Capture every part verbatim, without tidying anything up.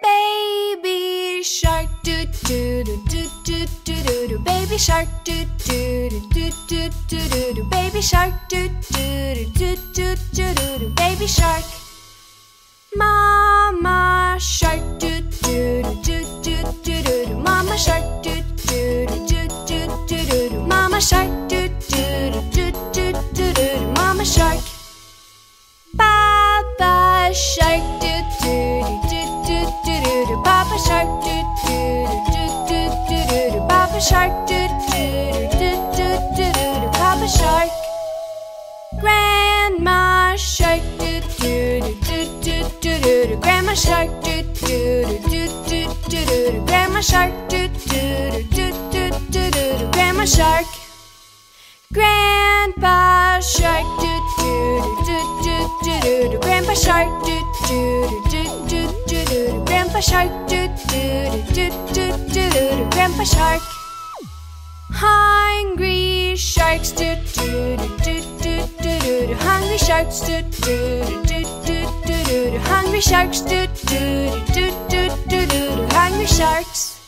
Baby shark, do do do do do do do. Baby shark, do do do do do do do. Baby shark, do do do do do do. Baby shark. Mama shark, do do do do do do. Mama shark, do do do do do do. Mama shark, do do do do do do. Mama shark. Papa shark, do do do do do do. Papa shark, do do do do do do. Papa shark, do do do do do do. Papa shark. Grandma shark, do do do do do do. Grandma shark, do do do do do do. Grandma shark, do do do do do do. Grandma shark. Grandpa shark, do do do do do do. Grandpa shark, do do do do do do. Grandpa shark, do do do do do do. Grandpa shark. Hungry sharks, do do do do do do. Hungry sharks, do do do do do do. Hungry sharks, do do do do do do. Hungry sharks.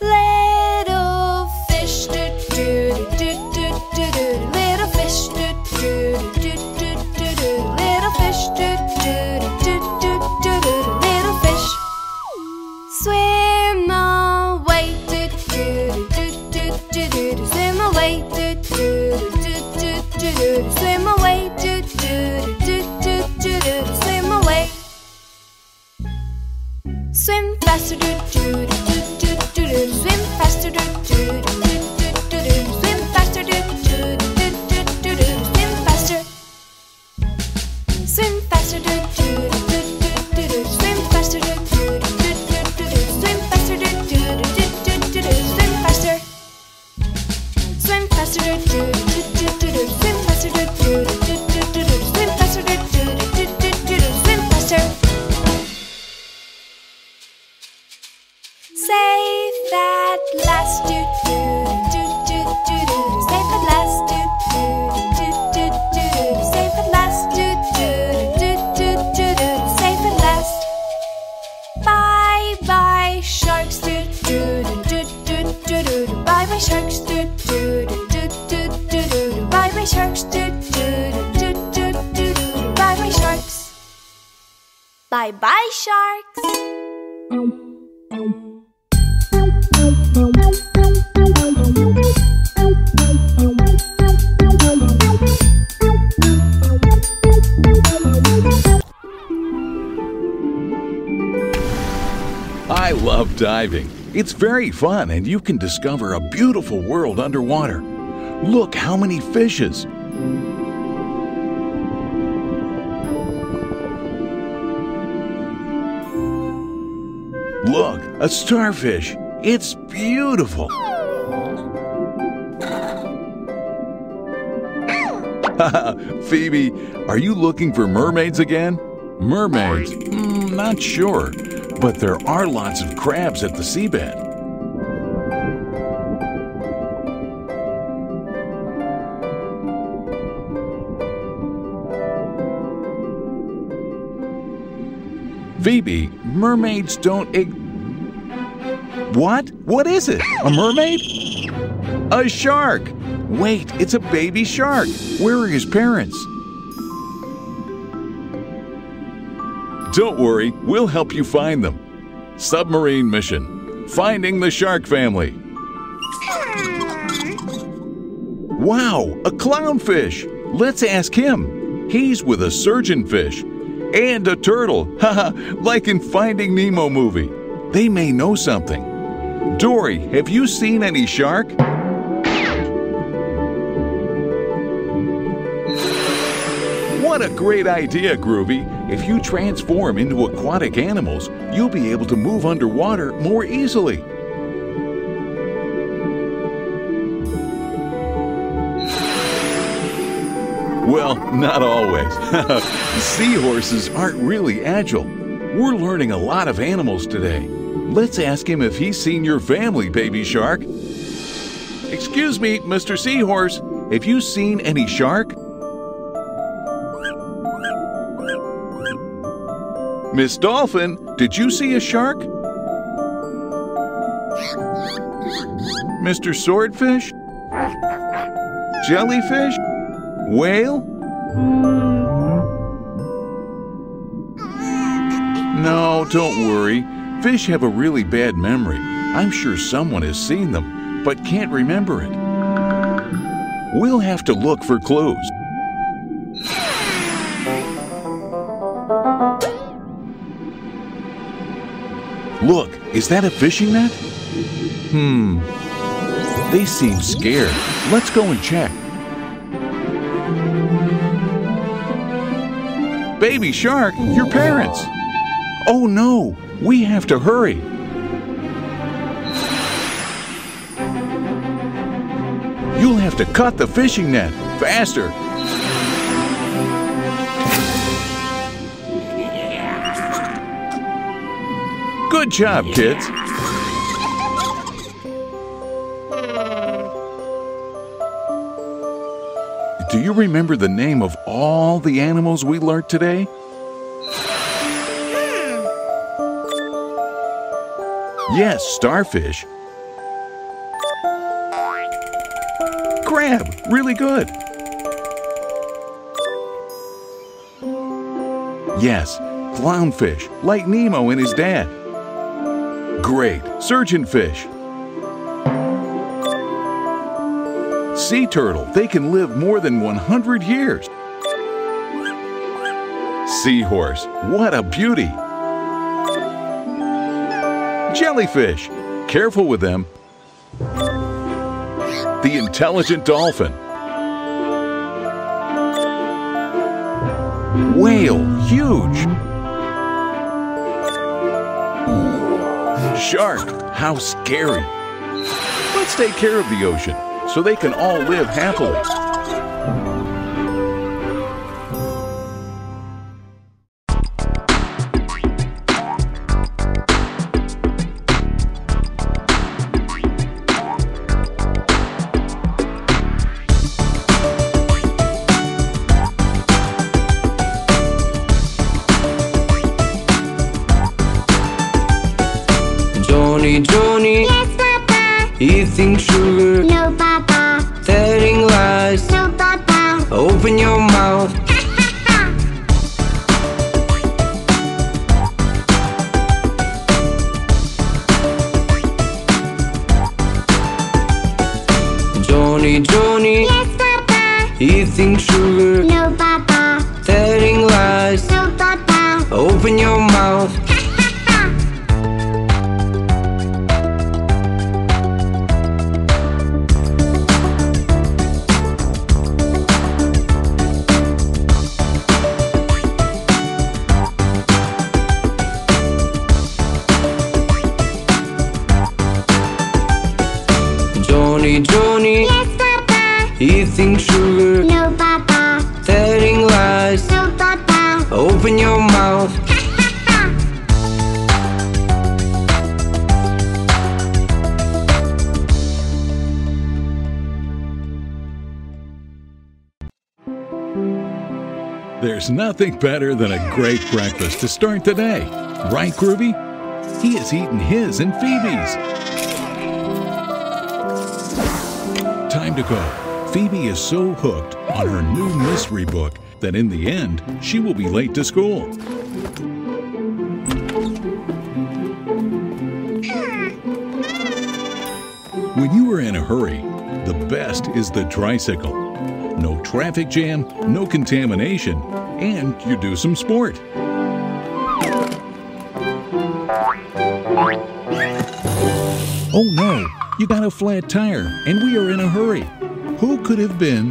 Little fish, do do do do do. Little fish, do do do do do. Little fish, do do do do do. Little fish. Swim away, do do do do do. Swim away, do do do do do. Swim away, do do do do do. Swim away. Swim faster, do do do do do. Swim faster, do do do do do. Swim faster, do do do do do. Swim faster. Swim faster, do do do do. Swim faster, do do do do. Swim faster, do do do do. Swim faster. Swim faster, do do do do. Swim faster, do do do do. Swim faster, do do do do. Swim faster. Safe at last, do do do do do do. Safe at last, do do do do do. Safe at last, do do do do do do. Safe at last. Bye bye sharks, do do do do do do. Bye bye sharks, do do do do do do. Bye bye sharks, do do do do do do. Bye bye sharks. Bye bye sharks. I love diving. It's very fun, and you can discover a beautiful world underwater. Look how many fishes! Look, a starfish. It's beautiful. Phoebe, are you looking for mermaids again? Mermaids? Mm, not sure, but there are lots of crabs at the seabed. Phoebe, mermaids don't exist. What? What is it? A mermaid? A shark! Wait, it's a baby shark. Where are his parents? Don't worry, we'll help you find them. Submarine mission: finding the shark family. Wow, a clownfish! Let's ask him. He's with a surgeonfish and a turtle. Haha, like in Finding Nemo movie. They may know something. Dory, have you seen any shark? What a great idea, Groovy! If you transform into aquatic animals, you'll be able to move underwater more easily. Well, not always. Seahorses aren't really agile. We're learning a lot of animals today. Let's ask him if he's seen your family, baby shark. Excuse me, Mister Seahorse, have you seen any shark? Miss Dolphin, did you see a shark? Mister Swordfish? Jellyfish? Whale? No, don't worry. Fish have a really bad memory. I'm sure someone has seen them, but can't remember it. We'll have to look for clues. Look, is that a fishing net? Hmm. They seem scared. Let's go and check. Baby shark, your parents. Oh no, we have to hurry. You'll have to cut the fishing net. Faster. Good job, kids. Do you remember the name of all the animals we learned today? Yes, starfish. Crab, really good. Yes, clownfish, like Nemo and his dad. Great, surgeonfish. Sea turtle, they can live more than one hundred years. Seahorse, what a beauty. Jellyfish, careful with them. The intelligent dolphin. Whale, huge. Shark, how scary. Let's take care of the ocean so they can all live happily. Johnny, Johnny. Yes, Papa. Eating sugar. No, Papa. Telling lies. No, Papa. Open your mouth. Johnny, Johnny. Yes, Papa. Eating sugar. No, Papa. Telling lies. No, Papa. Open your mouth. Johnny, Johnny. Yes, Papa. Eating sugar. No, Papa. Telling lies. No, Papa. Open your mouth. There's nothing better than a great breakfast to start the day. Right, Groovy? He has eaten his and Phoebe's. To go. Phoebe is so hooked on her new mystery book that in the end, she will be late to school. When you are in a hurry, the best is the tricycle. No traffic jam, no contamination, and you do some sport. Oh no! You got a flat tire, and we are in a hurry. Who could have been?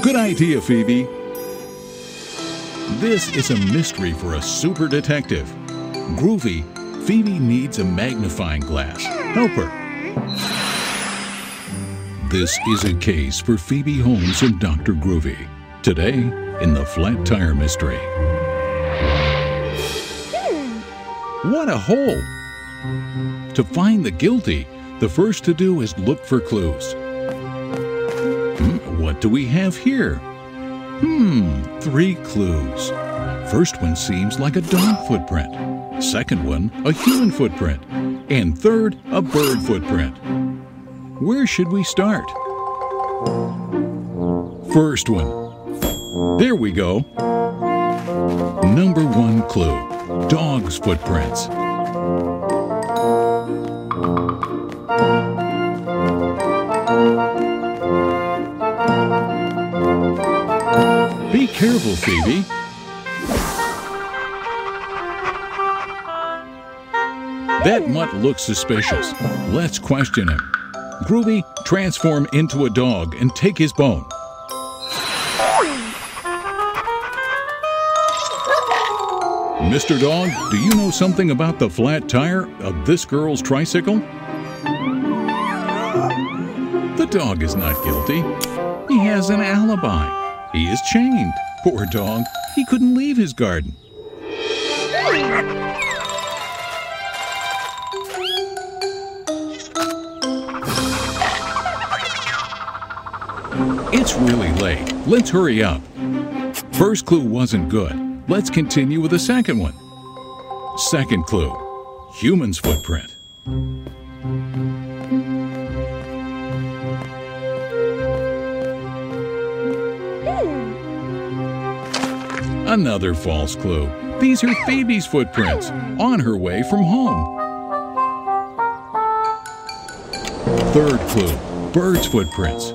Good idea, Phoebe. This is a mystery for a super detective. Groovy, Phoebe needs a magnifying glass. Help her. This is a case for Phoebe Holmes and Doctor Groovy. Today, in the flat tire mystery. Hmm. What a hole! To find the guilty, the first to do is look for clues. Hmm, what do we have here? Hmm, three clues. First one seems like a dog footprint. Second one, a human footprint. And third, a bird footprint. Where should we start? First one. There we go. Number one clue, dog's footprints. Be careful, Phoebe. That mutt looks suspicious. Let's question him. Groovy, transform into a dog and take his bone. Mister Dog, do you know something about the flat tire of this girl's tricycle? The dog is not guilty. He has an alibi. He is chained. Poor dog, he couldn't leave his garden. It's really late. Let's hurry up. First clue wasn't good. Let's continue with the second one. Second clue, human's footprint. Hmm. Another false clue. These are Phoebe's footprints on her way from home. Third clue, bird's footprints.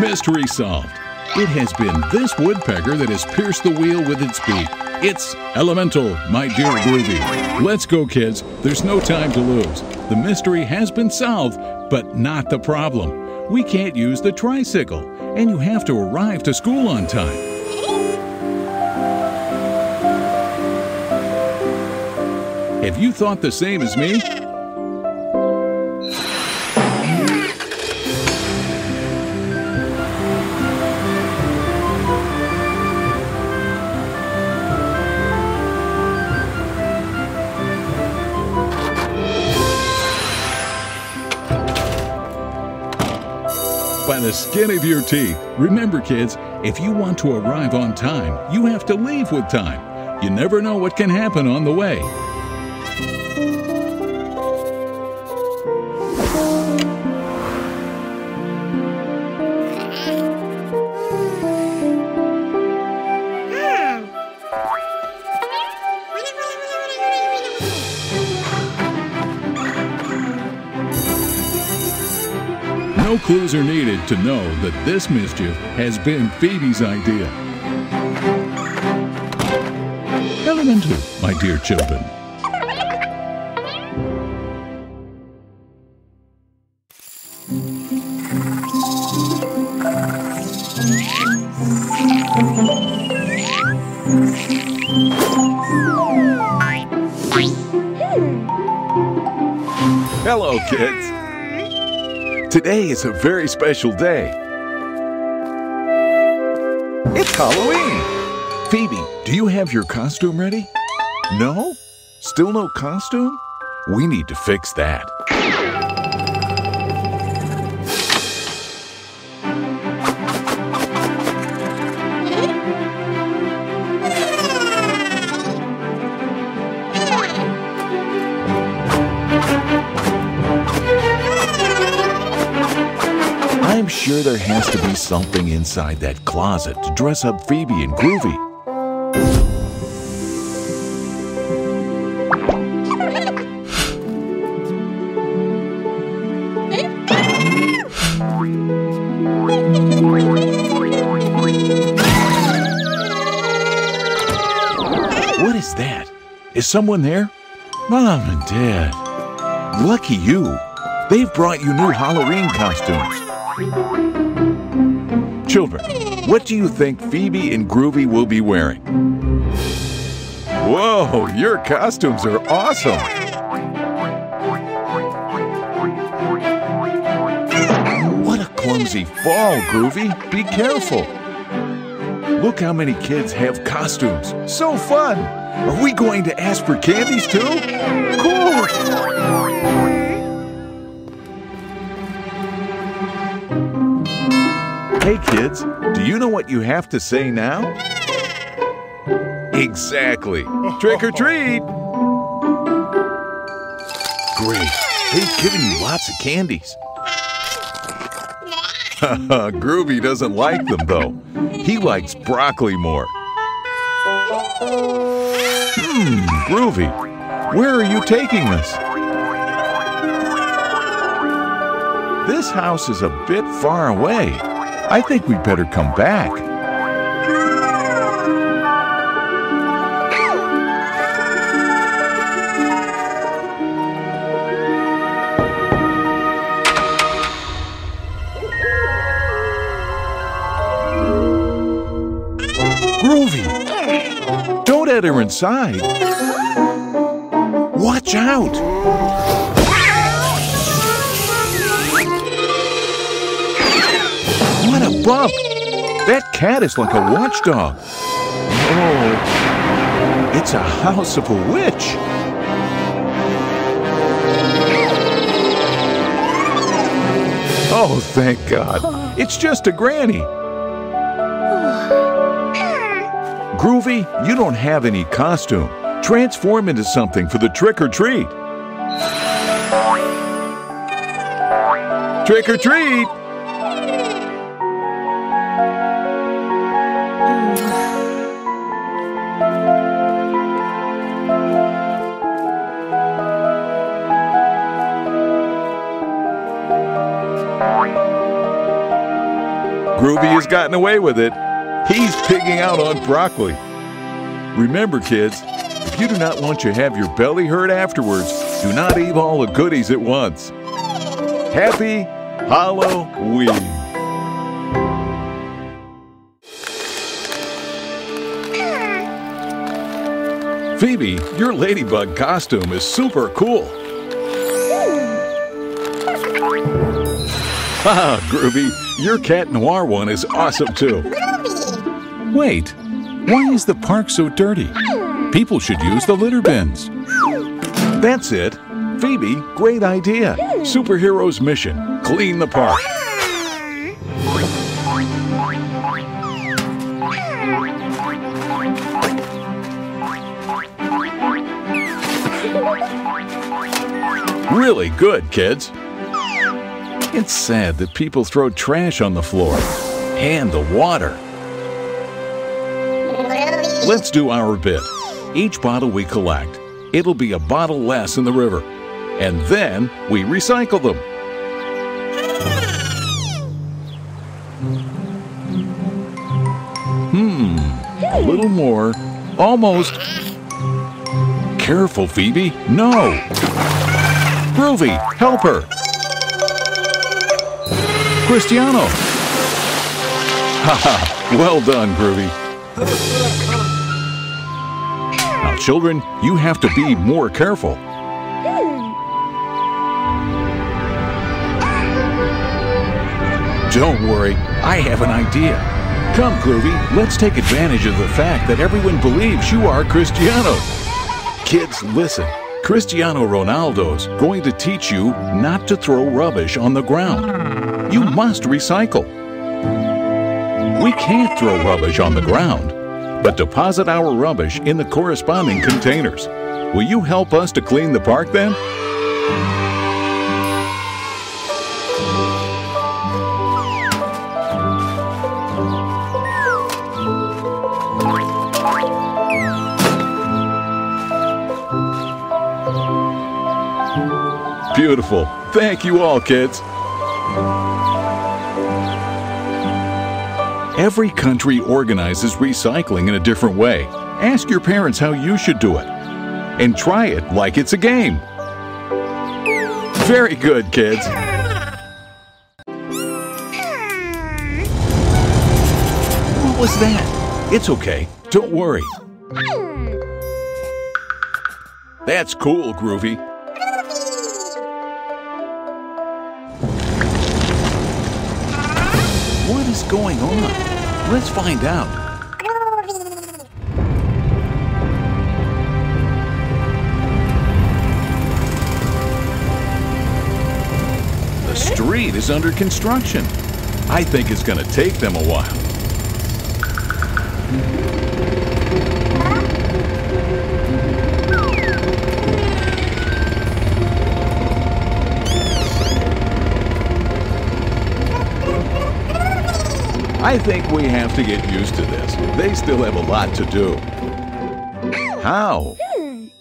Mystery solved. It has been this woodpecker that has pierced the wheel with its beak. It's elemental, my dear Groovy. Let's go, kids. There's no time to lose. The mystery has been solved, but not the problem. We can't use the tricycle, and you have to arrive to school on time. If you thought the same as me, by the skin of your teeth. Remember, kids, if you want to arrive on time, you have to leave with time. You never know what can happen on the way. No clues are needed to know that this mischief has been Phoebe's idea. Elemental, my dear children. Hello, kids. Today is a very special day. It's Halloween! Phoebe, do you have your costume ready? No? Still no costume? We need to fix that. I'm sure there has to be something inside that closet to dress up Phoebe and Groovy. What is that? Is someone there? Mom and Dad. Lucky you. They've brought you new Halloween costumes. Thank you. Children, what do you think Phoebe and Groovy will be wearing? Whoa, your costumes are awesome! What a clumsy fall, Groovy! Be careful! Look how many kids have costumes! So fun! Are we going to ask for candies too? Cool! Hey kids, do you know what you have to say now? Exactly. Trick or treat! Great. They've given you lots of candies. Groovy doesn't like them though. He likes broccoli more. Hmm, Groovy, where are you taking us? This house is a bit far away. I think we'd better come back. Groovy! Don't let her inside. Watch out! Bump! That cat is like a watchdog. Oh, it's a house of a witch. Oh, thank God. It's just a granny. Groovy, you don't have any costume. Transform into something for the trick or treat. Trick or treat! Groovy has gotten away with it. He's pigging out on broccoli. Remember, kids, if you do not want to have your belly hurt afterwards, do not eat all the goodies at once. Happy Halloween! Phoebe, your ladybug costume is super cool. Haha, Groovy, your Cat Noir one is awesome too. Groovy! Wait, why is the park so dirty? People should use the litter bins. That's it. Phoebe, great idea. Superhero's mission, clean the park. Really good, kids. It's sad that people throw trash on the floor and the water. Groovy. Let's do our bit. Each bottle we collect, it'll be a bottle less in the river. And then we recycle them. Hmm, a little more, almost. Careful, Phoebe, no. Groovy, help her. Cristiano! Haha, well done, Groovy. Now, children, you have to be more careful. Don't worry, I have an idea. Come, Groovy, let's take advantage of the fact that everyone believes you are Cristiano. Kids, listen. Cristiano Ronaldo's going to teach you not to throw rubbish on the ground. You must recycle. We can't throw rubbish on the ground, but deposit our rubbish in the corresponding containers. Will you help us to clean the park then? Beautiful. Thank you all, kids. Every country organizes recycling in a different way. Ask your parents how you should do it. And try it like it's a game. Very good, kids. was that? It's okay. Don't worry. That's cool, Groovy. What is going on? Let's find out. The street is under construction. I think it's going to take them a while. I think we have to get used to this. They still have a lot to do. How?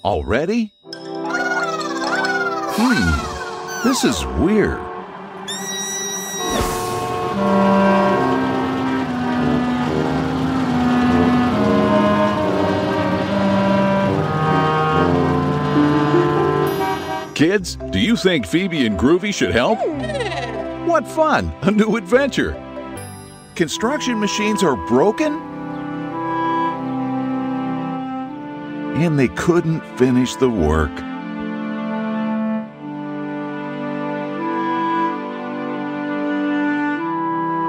Already? Hmm. This is weird. Kids, do you think Phoebe and Groovy should help? What fun! A new adventure! Construction machines are broken? And they couldn't finish the work.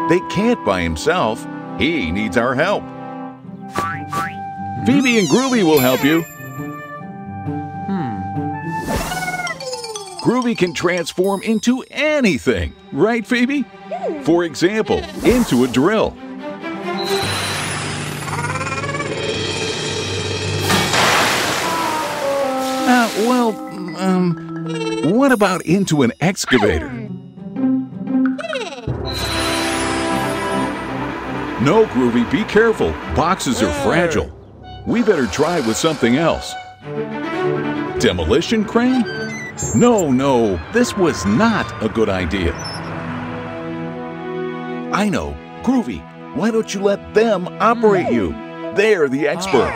They can't by himself. He needs our help. Phoebe and Groovy will help you. Groovy can transform into anything, right, Phoebe? For example, into a drill. Uh, well, um, what about into an excavator? No, Groovy, be careful. Boxes are fragile. We better try with something else. Demolition crane? No, no, this was not a good idea. I know. Groovy, why don't you let them operate you? They're the expert.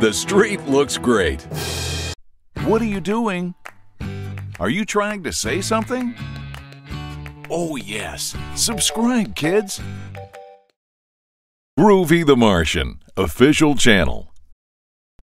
The street looks great. What are you doing? Are you trying to say something? Oh yes, subscribe kids! Groovy the Martian, official channel.